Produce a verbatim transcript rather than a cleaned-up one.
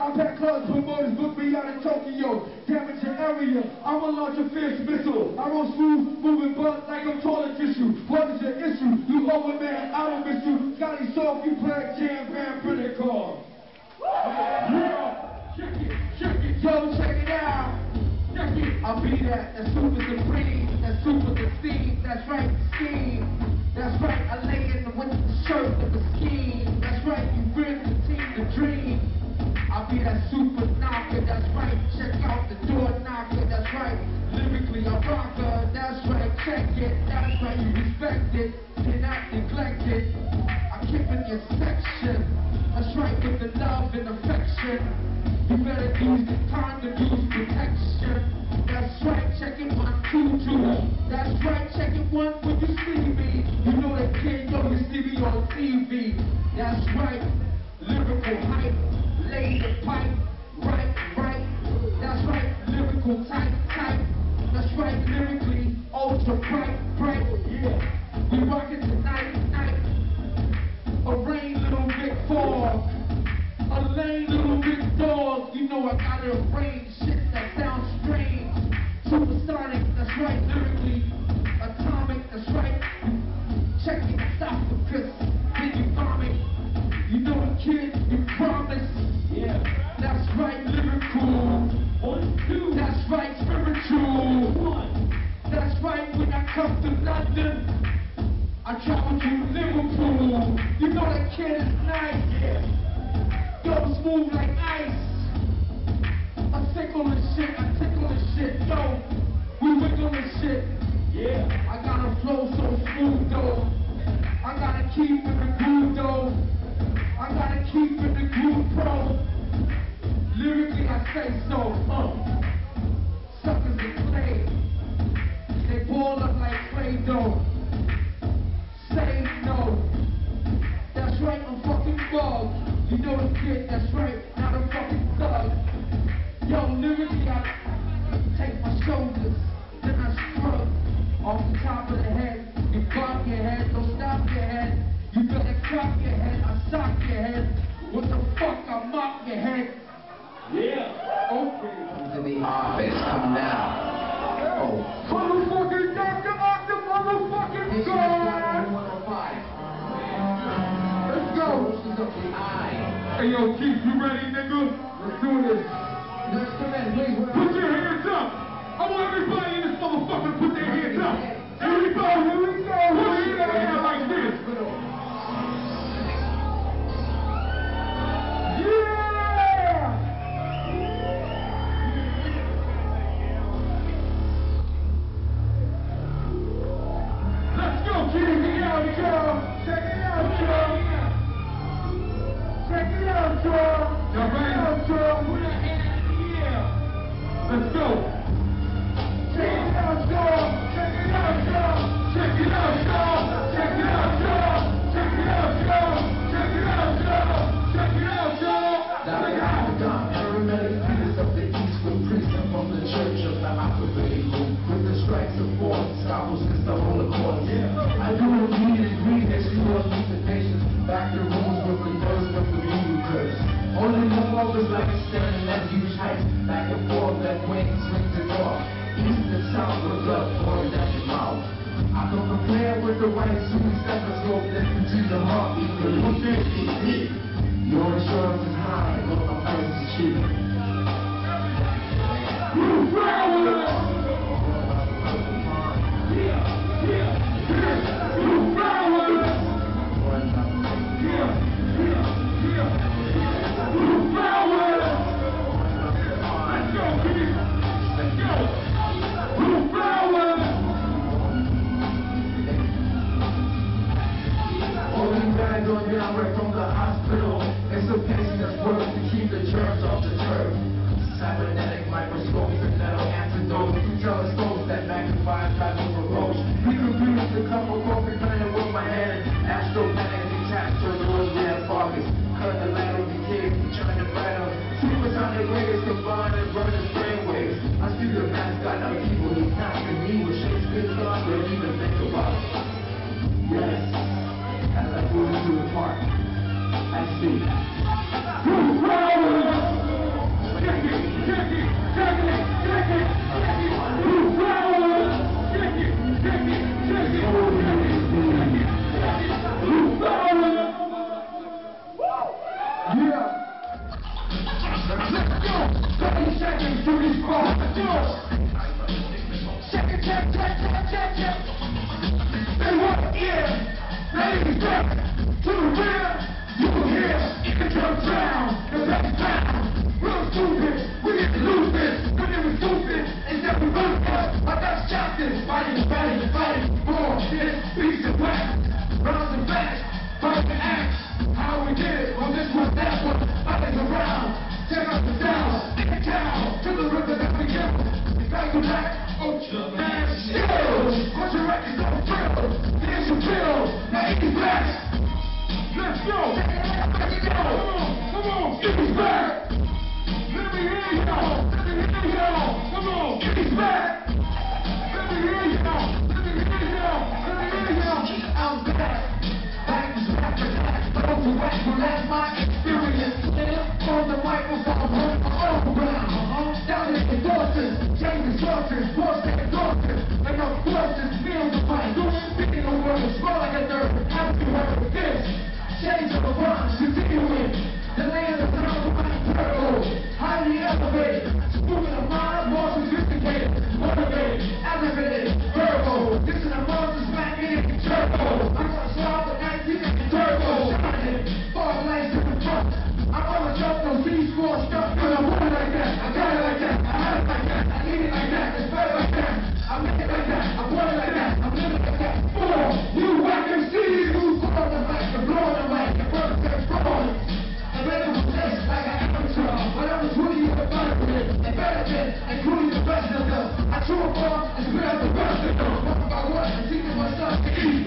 Off the top of the head, you bump your head, don't stop your head. You feel What the fuck? I'm not your head. Yeah. Okay. Come to the office. Come now. Oh. Motherfucking Doctor Octopus, motherfucking God. Let's go. Up the eye. Hey, yo, Keith, you ready, nigga? Let's do this. Let's come in, please. Put your hands up. I want everybody in this motherfucker to put their hands up. Everybody, here we go. Put your hands up like this. True or false, it's real, the best of them. Fuck about what? I'm teaching myself to eat.